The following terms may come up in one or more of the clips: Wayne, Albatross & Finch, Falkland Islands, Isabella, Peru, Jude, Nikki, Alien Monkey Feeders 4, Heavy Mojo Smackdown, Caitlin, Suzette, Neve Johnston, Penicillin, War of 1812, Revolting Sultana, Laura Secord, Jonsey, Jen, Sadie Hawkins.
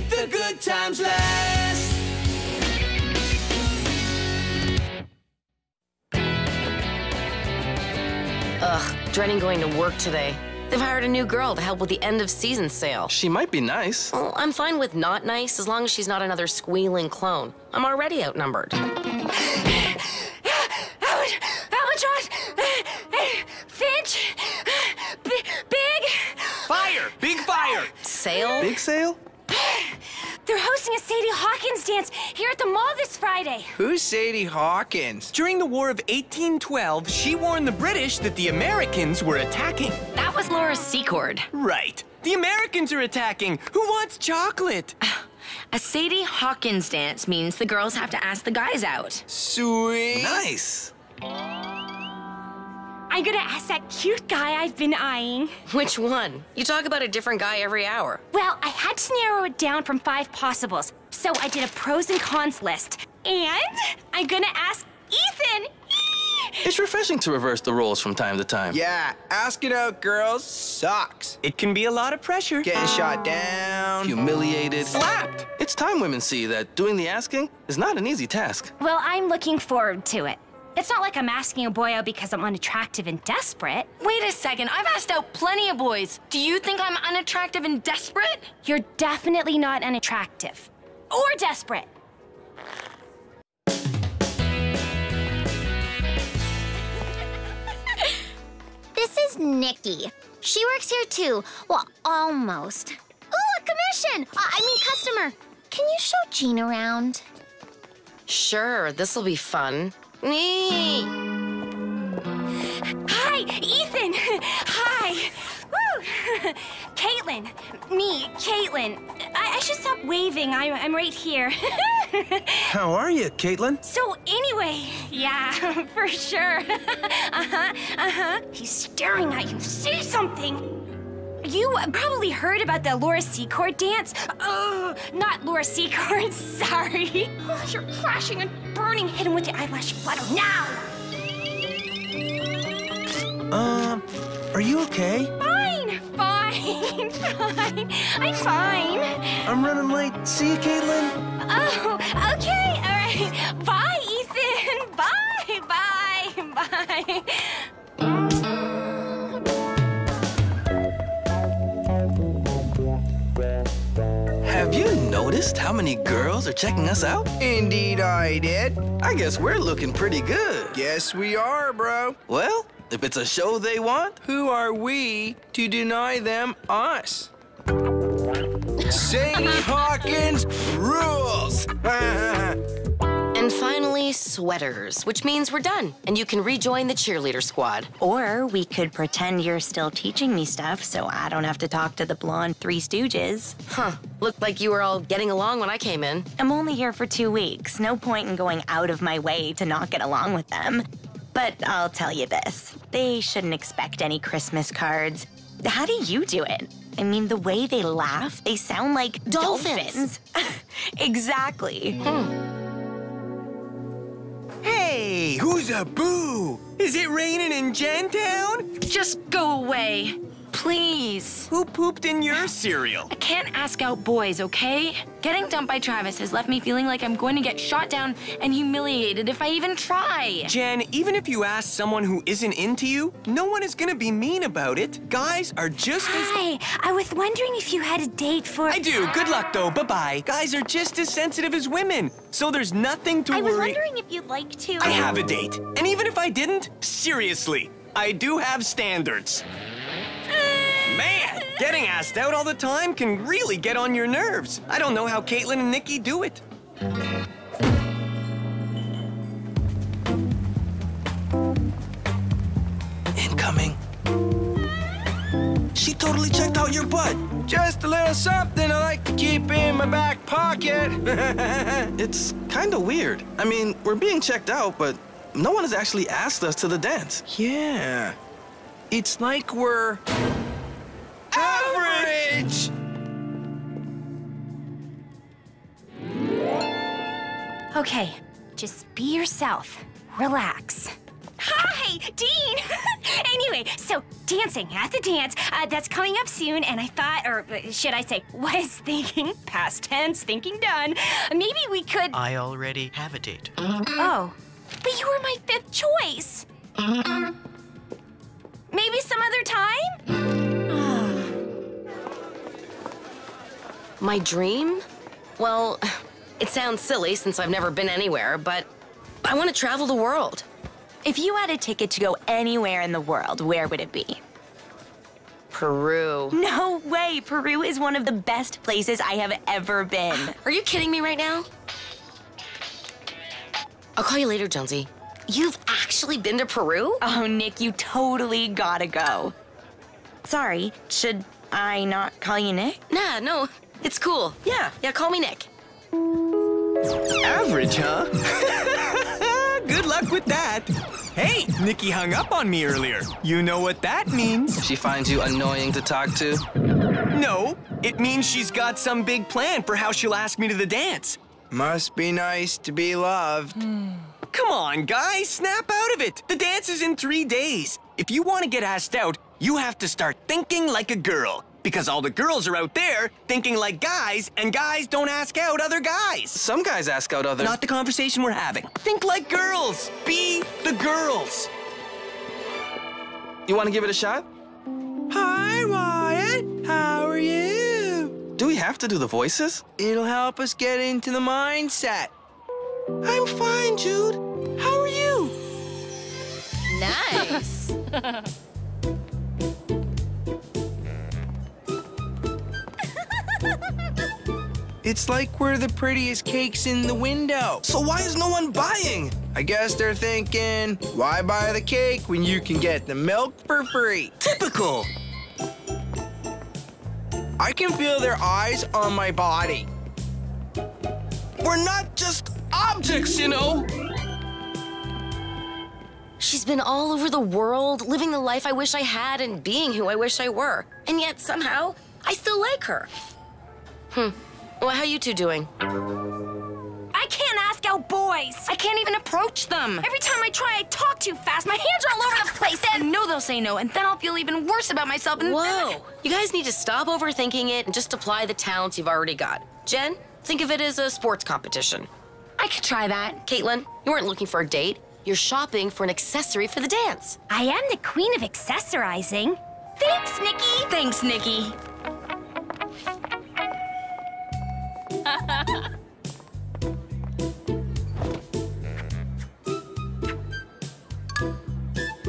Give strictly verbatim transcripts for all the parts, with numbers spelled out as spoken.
make the good times last. Ugh, dreading going to work today. They've hired a new girl to help with the end-of-season sale. She might be nice. Well, I'm fine with not nice as long as she's not another squealing clone. I'm already outnumbered. Albatross! Finch! Big! Fire! Big fire! Sale? Big sale? They're hosting a Sadie Hawkins dance here at the mall this Friday. Who's Sadie Hawkins? During the War of eighteen twelve, she warned the British that the Americans were attacking. That was Laura Secord. Right. The Americans are attacking. Who wants chocolate? A Sadie Hawkins dance means the girls have to ask the guys out. Sweet. Nice. I'm gonna ask that cute guy I've been eyeing. Which one? You talk about a different guy every hour. Well, I had to narrow it down from five possibles, so I did a pros and cons list. And I'm gonna ask Ethan! It's refreshing to reverse the roles from time to time. Yeah, ask it out, girls, sucks. It can be a lot of pressure. Getting shot down. Humiliated. Slapped! It's time women see that doing the asking is not an easy task. Well, I'm looking forward to it. It's not like I'm asking a boy out because I'm unattractive and desperate. Wait a second, I've asked out plenty of boys. Do you think I'm unattractive and desperate? You're definitely not unattractive. Or desperate. This is Nikki. She works here too. Well, almost. Ooh, a commission! Uh, I mean customer. Can you show Jean around? Sure, this'll be fun. Nee. Hi, Ethan. Hi. Woo. Caitlin. Me, Caitlin. I, I should stop waving. I, I'm right here. How are you, Caitlin? So anyway, yeah, for sure. Uh-huh, uh-huh. He's staring at you. Say something. You probably heard about the Laura Secord dance. Oh, not Laura Secord, sorry. Oh, you're crashing and burning. Hit him with the eyelash flutter now! Um, uh, are you okay? Fine, fine, fine. I'm fine. I'm running late. See you, Caitlin. Oh, okay, all right. Bye, Ethan. Bye, bye, bye. Have you noticed how many girls are checking us out? Indeed I did. I guess we're looking pretty good. Yes, we are, bro. Well, if it's a show they want, who are we to deny them us? Sadie Hawkins rules! And finally, sweaters, which means we're done, and you can rejoin the cheerleader squad. Or we could pretend you're still teaching me stuff so I don't have to talk to the blonde Three Stooges. Huh, looked like you were all getting along when I came in. I'm only here for two weeks. No point in going out of my way to not get along with them. But I'll tell you this, they shouldn't expect any Christmas cards. How do you do it? I mean, the way they laugh, they sound like dolphins. dolphins. Exactly. Hmm. Hey, who's a boo? Is it raining in Jentown? Just go away, please. Who pooped in your cereal? I can't ask out boys, okay? Getting dumped by Travis has left me feeling like I'm going to get shot down and humiliated if I even try. Jen, even if you ask someone who isn't into you, no one is gonna be mean about it. Guys are just as... Hi, I was wondering if you had a date for... I do. Good luck, though. Bye-bye. Guys are just as sensitive as women. So there's nothing to worry... I was wondering if you'd like to... I have a date. And even if I didn't, seriously, I do have standards. Man, getting asked out all the time can really get on your nerves. I don't know how Caitlin and Nikki do it. Incoming. She totally checked out your butt. Just a little something I like to keep in my back pocket. It's kind of weird. I mean, we're being checked out, but no one has actually asked us to the dance. Yeah. It's like we're... average! Okay, just be yourself. Relax. Hi, Dean! Anyway, so dancing at the dance, uh, that's coming up soon, and I thought, or should I say, was thinking, past tense, thinking done, maybe we could... I already have a date. Oh, but you were my fifth choice. Um, maybe some other time? My dream? Well, it sounds silly since I've never been anywhere, but I want to travel the world. If you had a ticket to go anywhere in the world, where would it be? Peru. No way! Peru is one of the best places I have ever been. Are you kidding me right now? I'll call you later, Jonsey. You've actually been to Peru? Oh, Nick, you totally gotta go. Sorry, should I not call you Nick? Nah, no, it's cool. Yeah, yeah, call me Nick. Average, huh? Good luck with that. Hey, Nikki hung up on me earlier. You know what that means. She finds you annoying to talk to? No, it means she's got some big plan for how she'll ask me to the dance. Must be nice to be loved. Come on, guys, snap out of it. The dance is in three days. If you want to get asked out, you have to start thinking like a girl. Because all the girls are out there thinking like guys, and guys don't ask out other guys. Some guys ask out other... Not the conversation we're having. Think like girls. Be the girls. You want to give it a shot? Hi, Wyatt. How are you? Do we have to do the voices? It'll help us get into the mindset. I'm fine, Jude. How are you? Nice. It's like we're the prettiest cakes in the window. So why is no one buying? I guess they're thinking, why buy the cake when you can get the milk for free? Typical. I can feel their eyes on my body. We're not just objects, you know. She's been all over the world, living the life I wish I had and being who I wish I were. And yet somehow, I still like her. Hmm. Well, how you two doing? I can't ask out boys. I can't even approach them. Every time I try, I talk too fast. My hands are all over the place, and I know they'll say no, and then I'll feel even worse about myself. And whoa. You guys need to stop overthinking it and just apply the talents you've already got. Jen, think of it as a sports competition. I could try that. Caitlin, you weren't looking for a date. You're shopping for an accessory for the dance. I am the queen of accessorizing. Thanks, Nikki. Thanks, Nikki.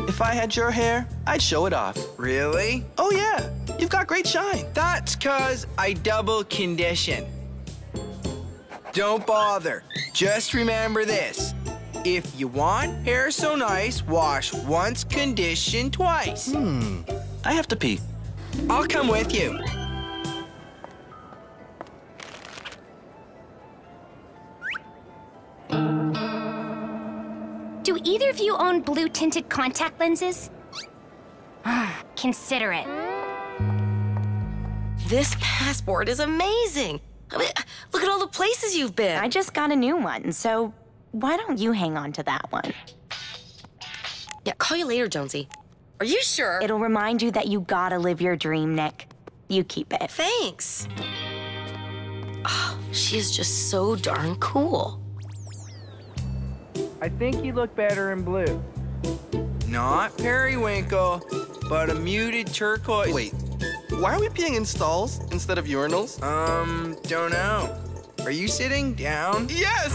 If I had your hair, I'd show it off. Really? Oh, yeah. You've got great shine. That's 'cause I double condition. Don't bother. Just remember this. If you want hair so nice, wash once, condition twice. Hmm. I have to pee. I'll come with you. Do either of you own blue-tinted contact lenses? Ah, consider it. This passport is amazing. I mean, look at all the places you've been. I just got a new one, so why don't you hang on to that one? Yeah, call you later, Jonsey. Are you sure? It'll remind you that you gotta live your dream, Nick. You keep it. Thanks. Oh, she is just so darn cool. I think you look better in blue. Not periwinkle, but a muted turquoise. Wait, why are we peeing in stalls instead of urinals? Um, don't know. Are you sitting down? Yes!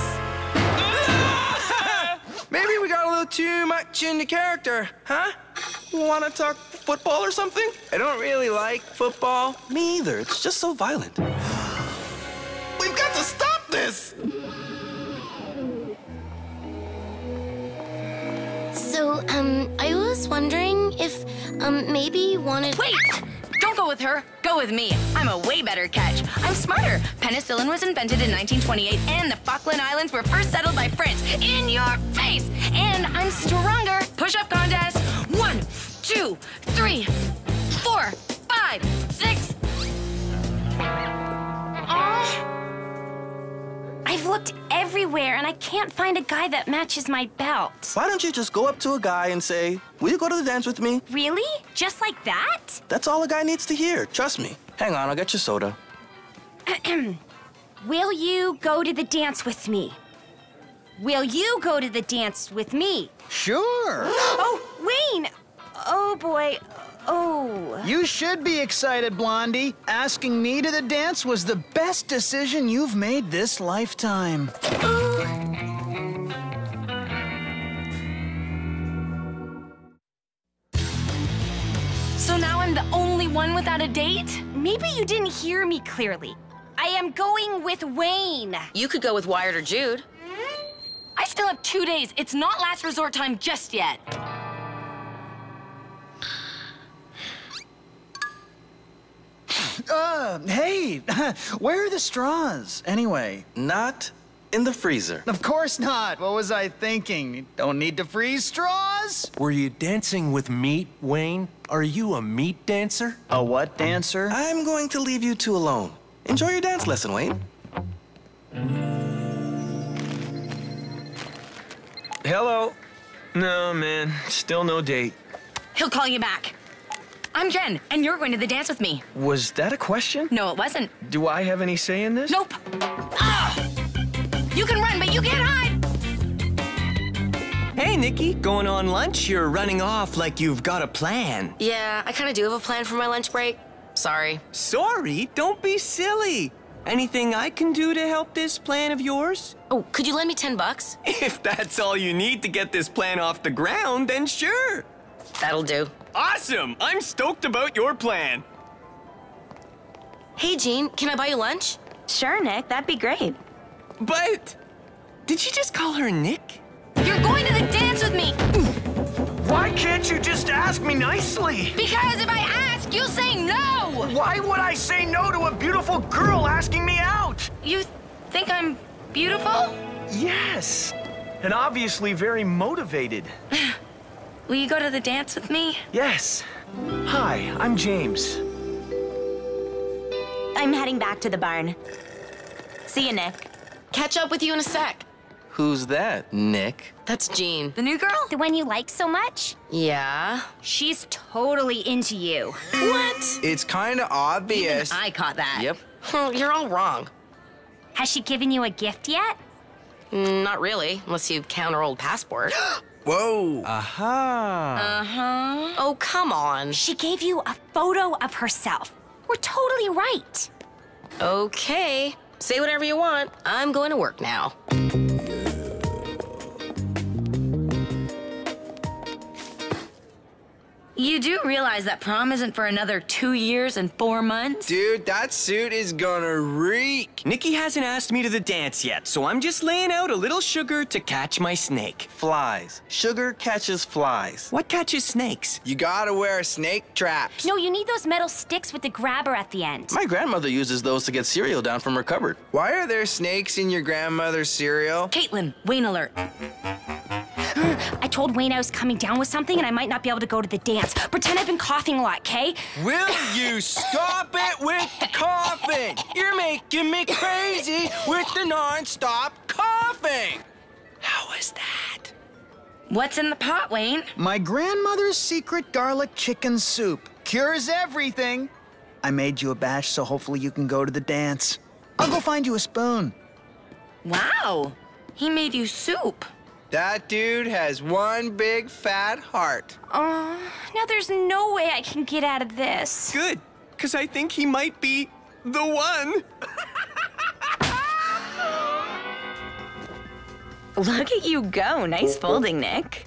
Maybe we got a little too much into character, huh? Wanna talk football or something? I don't really like football. Me either, it's just so violent. We've got to stop this! So, um, I was wondering if, um, maybe you wanted... Wait! Don't go with her. Go with me. I'm a way better catch. I'm smarter. Penicillin was invented in nineteen twenty-eight, and the Falkland Islands were first settled by France. In your face! And I'm stronger. Push-up contest. One, two, three, four, five, six. Aw. I've looked everywhere. everywhere, and I can't find a guy that matches my belt. Why don't you just go up to a guy and say, will you go to the dance with me? Really? Just like that? That's all a guy needs to hear. Trust me. Hang on, I'll get you soda. Will you go to the dance with me? Will you go to the dance with me? Sure. Oh, Wayne! Oh, boy. Oh. You should be excited, Blondie. Asking me to the dance was the best decision you've made this lifetime. Ooh. So now I'm the only one without a date? Maybe you didn't hear me clearly. I am going with Wayne. You could go with Wyatt or Jude. I still have two days. It's not last resort time just yet. Uh, hey, where are the straws, anyway? Not in the freezer. Of course not. What was I thinking? You don't need to freeze straws? Were you dancing with meat, Wayne? Are you a meat dancer? A what dancer? I'm going to leave you two alone. Enjoy your dance lesson, Wayne. Hello. No, man, still no date. He'll call you back. I'm Jen, and you're going to the dance with me. Was that a question? No, it wasn't. Do I have any say in this? Nope. Ah! You can run, but you can't hide! Hey, Nikki, going on lunch? You're running off like you've got a plan. Yeah, I kind of do have a plan for my lunch break. Sorry. Sorry? Don't be silly. Anything I can do to help this plan of yours? Oh, could you lend me ten bucks? If that's all you need to get this plan off the ground, then sure. That'll do. Awesome! I'm stoked about your plan. Hey, Jean, can I buy you lunch? Sure, Nick. That'd be great. But... did you just call her Nick? You're going to the dance with me! Why can't you just ask me nicely? Because if I ask, you'll say no! Why would I say no to a beautiful girl asking me out? You think I'm beautiful? Yes. And obviously very motivated. Will you go to the dance with me? Yes. Hi, I'm James. I'm heading back to the barn. See you, Nick. Catch up with you in a sec. Who's that, Nick? That's Jean. The new girl? The one you like so much? Yeah. She's totally into you. What? It's kind of obvious. Even I caught that. Yep. Well, you're all wrong. Has she given you a gift yet? Not really, unless you count her old passport. Whoa. Aha. Uh-huh. Uh-huh. Oh, come on. She gave you a photo of herself. We're totally right. Okay. Say whatever you want. I'm going to work now. You do realize that prom isn't for another two years and four months? Dude, that suit is gonna reek. Nikki hasn't asked me to the dance yet, so I'm just laying out a little sugar to catch my snake. Flies. Sugar catches flies. What catches snakes? You gotta wear snake traps. No, you need those metal sticks with the grabber at the end. My grandmother uses those to get cereal down from her cupboard. Why are there snakes in your grandmother's cereal? Caitlin, Wayne alert. I told Wayne I was coming down with something and I might not be able to go to the dance. Pretend I've been coughing a lot, okay? Will you stop it with the coughing? You're making me crazy with the non-stop coughing. How was that? What's in the pot, Wayne? My grandmother's secret garlic chicken soup. Cures everything. I made you a bash, so hopefully you can go to the dance. I'll go find you a spoon. Wow, he made you soup. That dude has one big fat heart. Oh, uh, now there's no way I can get out of this. Good, because I think he might be the one. Look at you go. Nice folding, Nick.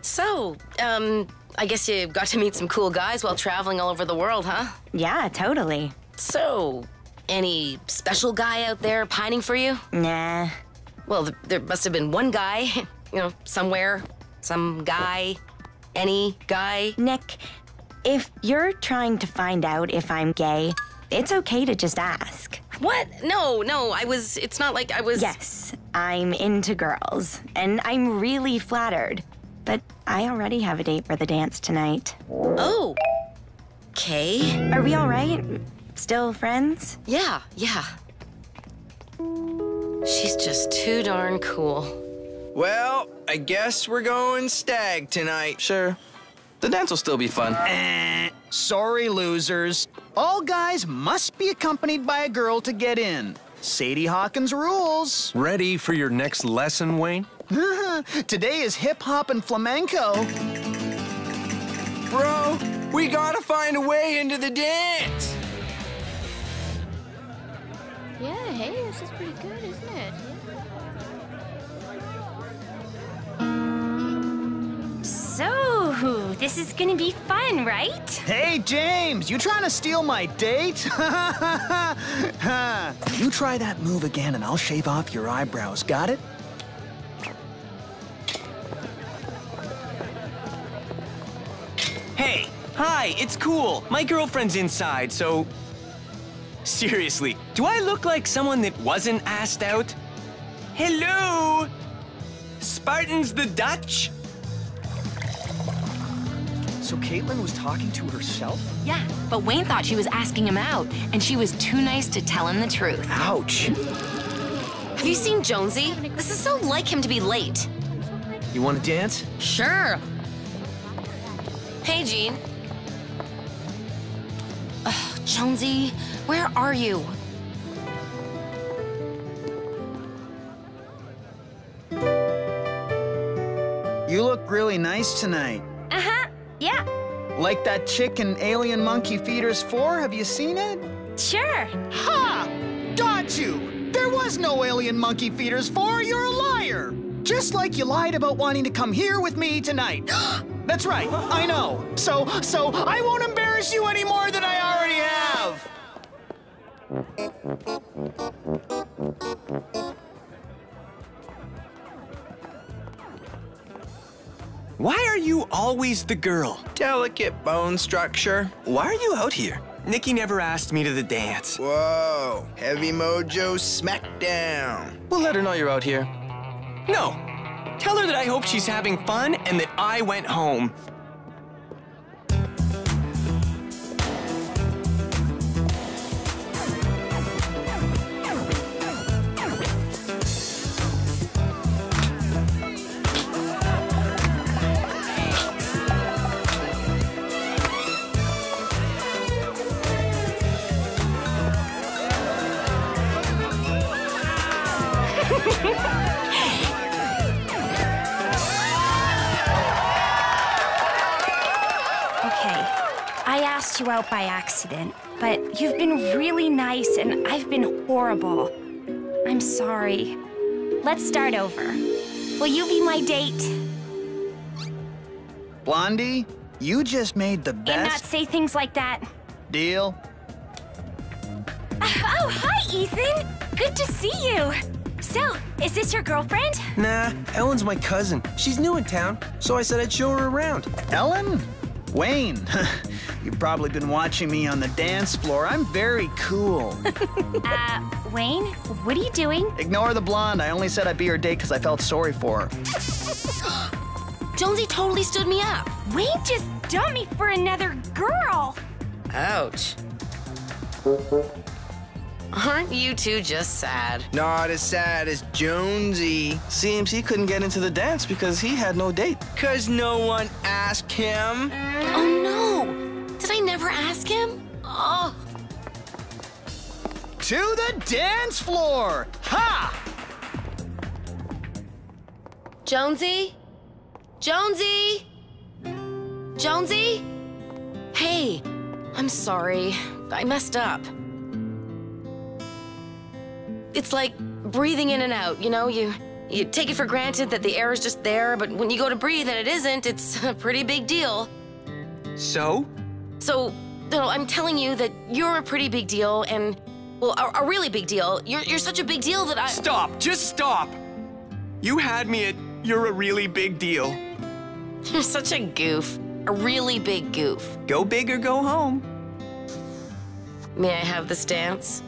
So, um, I guess you got to meet some cool guys while traveling all over the world, huh? Yeah, totally. So, any special guy out there pining for you? Nah. Well, there must have been one guy, you know, somewhere, some guy, any guy. Nick, if you're trying to find out if I'm gay, it's okay to just ask. What? No, no, I was, it's not like I was... Yes, I'm into girls, and I'm really flattered, but I already have a date for the dance tonight. Oh, okay. Are we all right? Still friends? Yeah, yeah. She's just too darn cool. Well, I guess we're going stag tonight. Sure. The dance will still be fun. Eh, sorry, losers. All guys must be accompanied by a girl to get in. Sadie Hawkins rules. Ready for your next lesson, Wayne? Today is hip-hop and flamenco. Bro, we gotta find a way into the dance. Yeah, hey, this is pretty good, isn't it? So, this is gonna be fun, right? Hey, James, you trying to steal my date? You try that move again and I'll shave off your eyebrows, got it? Hey, hi, it's cool. My girlfriend's inside, so... Seriously, do I look like someone that wasn't asked out? Hello? Spartans the Dutch? So Caitlin was talking to herself? Yeah, but Wayne thought she was asking him out, and she was too nice to tell him the truth. Ouch. Have you seen Jonesy? This is so like him to be late. You want to dance? Sure. Hey, Gene. Ugh, Jonesy, where are you? You look really nice tonight. Uh-huh. Yeah. Like that chick in Alien Monkey Feeders four, have you seen it? Sure. Ha! Got you! There was no Alien Monkey Feeders four, you're a liar! Just like you lied about wanting to come here with me tonight. That's right, I know. So, so I won't embarrass you any more than I already have! Why are you always the girl? Delicate bone structure. Why are you out here? Nikki never asked me to the dance. Whoa, Heavy Mojo Smackdown. We'll let her know you're out here. No, tell her that I hope she's having fun and that I went home. Out by accident, but you've been really nice and I've been horrible. I'm sorry. Let's start over. Will you be my date? Blondie, you just made the best— And not say things like that. Deal. Oh, hi, Ethan. Good to see you. So, is this your girlfriend? Nah, Ellen's my cousin. She's new in town, so I said I'd show her around. Ellen? Wayne, you've probably been watching me on the dance floor. I'm very cool. uh, Wayne, what are you doing? Ignore the blonde. I only said I'd be her date because I felt sorry for her. Jonesy totally stood me up. Wayne just dumped me for another girl. Ouch. Aren't you two just sad? Not as sad as Jonesy. Seems he couldn't get into the dance because he had no date. Cause no one asked him. Oh no! Did I never ask him? Oh. To the dance floor! Ha! Jonesy? Jonesy? Jonesy? Hey, I'm sorry. I messed up. It's like breathing in and out, you know? You you take it for granted that the air is just there, but when you go to breathe and it isn't, it's a pretty big deal. So? So, no, I'm telling you that you're a pretty big deal and, well, a, a really big deal. You're, you're such a big deal that I— Stop, just stop. You had me at you're a really big deal. You're such a goof, a really big goof. Go big or go home. May I have this dance?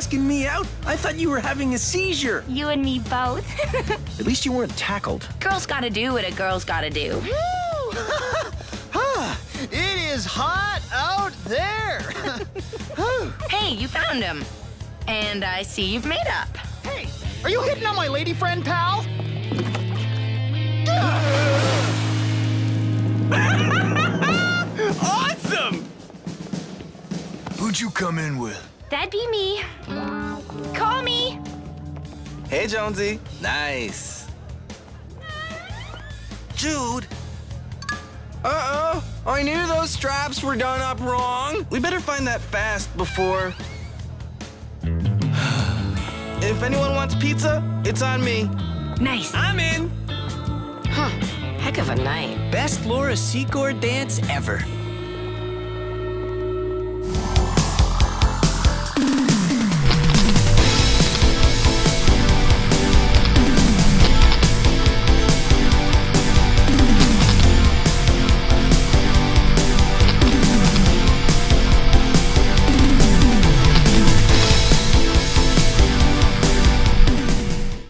asking me out? I thought you were having a seizure. You and me both. At least you weren't tackled. Girls gotta do what a girl's gotta do. Woo! It is hot out there. Hey, you found him. And I see you've made up. Hey, are you hitting on my lady friend, pal? Awesome! Who'd you come in with? That'd be me. Call me. Hey, Jonesy. Nice. Jude. Uh-oh. I knew those straps were done up wrong. We better find that fast before... If anyone wants pizza, it's on me. Nice. I'm in. Huh. Heck of a night. Best Laura Secord dance ever.